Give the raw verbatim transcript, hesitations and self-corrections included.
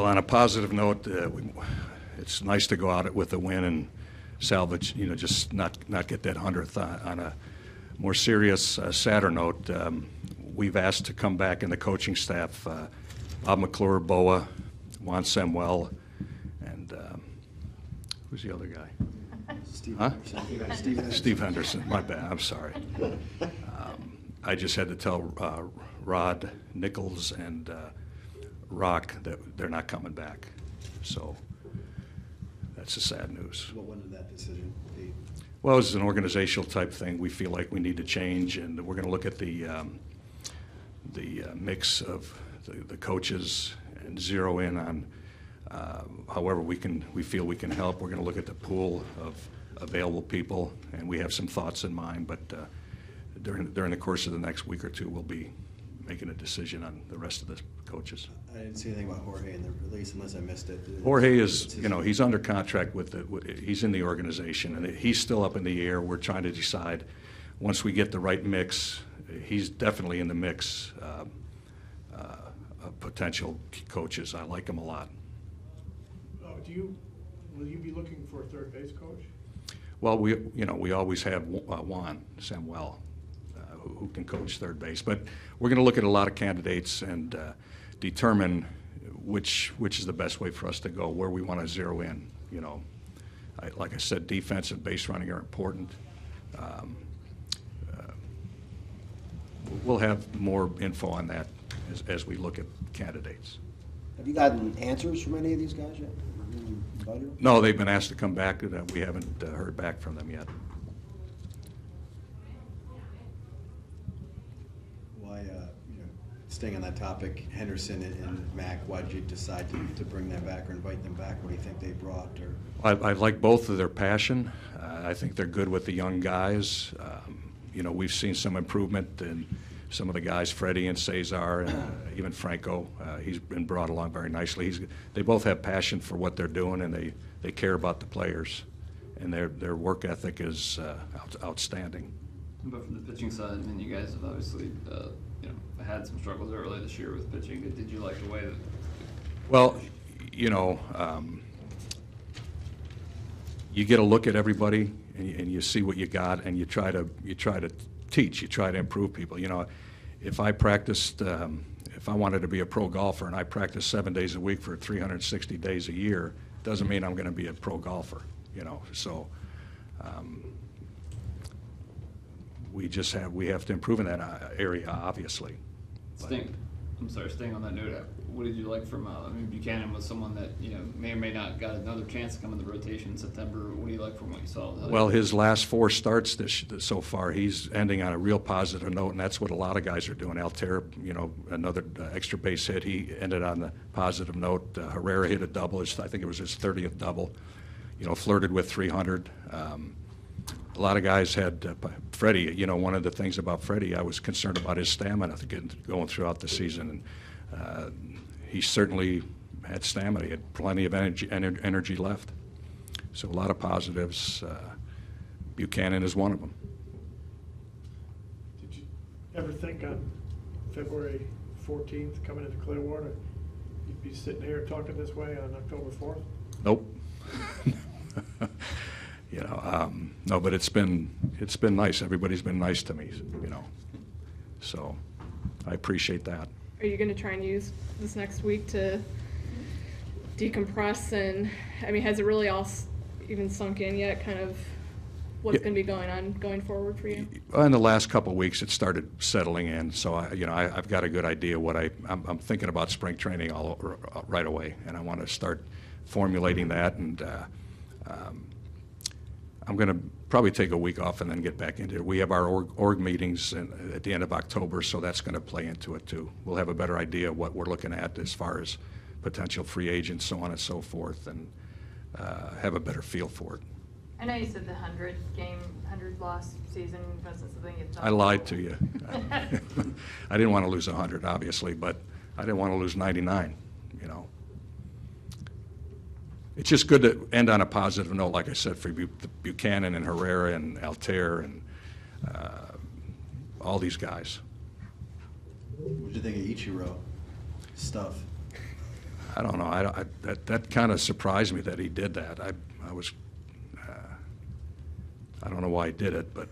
Well, on a positive note, uh, we, it's nice to go out with a win and salvage, you know, just not not get that hundredth. On a more serious, uh, sadder note, um, we've asked to come back in the coaching staff, uh, Bob McClure, Boa, Juan Samuel, and um, who's the other guy? Steve, huh? Henderson. Steve Henderson. Steve Henderson, my bad, I'm sorry. Um, I just had to tell uh, Rod Nichols and uh, Rock that they're not coming back. So that's the sad news. What went into that decision? Eight. Well, it's an organizational type thing. We feel like we need to change, and we're going to look at the um, the uh, mix of the, the coaches and zero in on uh, however we can. We feel we can help. We're going to look at the pool of available people, and we have some thoughts in mind. But uh, during during the course of the next week or two, we'll be making a decision on the rest of the coaches. I didn't see anything about Jorge in the release, unless I missed it. Jorge is, you know, he's under contract with the, he's in the organization, and he's still up in the air. We're trying to decide. Once we get the right mix, he's definitely in the mix uh, uh, of potential coaches. I like him a lot. Uh, do you, will you be looking for a third base coach? Well, we, you know, we always have uh, Juan Samuel, who can coach third base, but we're going to look at a lot of candidates and uh, determine which which is the best way for us to go, where we want to zero in. You know, I, like I said, defense and base running are important. Um, uh, we'll have more info on that as, as we look at candidates. Have you gotten answers from any of these guys yet? No, they've been asked to come back. We haven't uh, heard back from them yet. Staying on that topic, Henderson and, and Mac, why did you decide to, to bring them back or invite them back? What do you think they brought? Or I, I like both of their passion. Uh, I think they're good with the young guys. Um, you know, we've seen some improvement in some of the guys, Freddie and Cesar, and uh, even Franco. Uh, he's been brought along very nicely. He's, they both have passion for what they're doing, and they, they care about the players, and their their work ethic is uh, out, outstanding. But from the pitching side, I mean, you guys have obviously uh, you know, had some struggles early this year with pitching. Did you like the way that? Well, you know, um, you get a look at everybody, and you, and you see what you got, and you try to you try to teach, you try to improve people. You know, if I practiced, um, if I wanted to be a pro golfer, and I practiced seven days a week for three hundred sixty days a year, doesn't mean I'm going to be a pro golfer. You know, so. Um, We just have we have to improve in that area, obviously. Staying, I'm sorry, staying on that note, what did you like from? Uh, I mean, Buchanan was someone that you know may or may not got another chance to come in the rotation in September. What do you like from what you saw? Well, his last four starts this so far, he's ending on a real positive note, and that's what a lot of guys are doing. Altair, you know, another extra base hit. He ended on the positive note. Uh, Herrera hit a double. His, I think it was his thirtieth double. You know, flirted with three hundred. Um, A lot of guys had uh, Freddie. You know, one of the things about Freddie, I was concerned about his stamina getting, going throughout the season, and uh, he certainly had stamina. He had plenty of energy, ener energy left. So a lot of positives. Uh, Buchanan is one of them. Did you ever think on February fourteenth, coming into Clearwater, you'd be sitting here talking this way on October fourth? Nope. You know, um, no, but it's been it's been nice. Everybody's been nice to me, you know, so I appreciate that. Are you going to try and use this next week to decompress? And I mean, has it really all even sunk in yet? Kind of what's yeah. going to be going on going forward for you? In the last couple of weeks, it started settling in. So I, you know, I, I've got a good idea what I I'm, I'm thinking about spring training all right away, and I want to start formulating that and. Uh, um, I'm going to probably take a week off and then get back into it. We have our org, org meetings in, at the end of October, so that's going to play into it too. We'll have a better idea of what we're looking at as far as potential free agents, so on and so forth, and uh, have a better feel for it. I know you said the hundred game, hundred loss season wasn't something you thought. I lied to you. I didn't want to lose a hundred, obviously, but I didn't want to lose ninety-nine, you know. It's just good to end on a positive note, like I said, for Buchanan and Herrera and Altair and uh, all these guys. What did you think of Ichiro stuff? I don't know. I, I, that that kind of surprised me that he did that. I I was uh, I don't know why he did it, but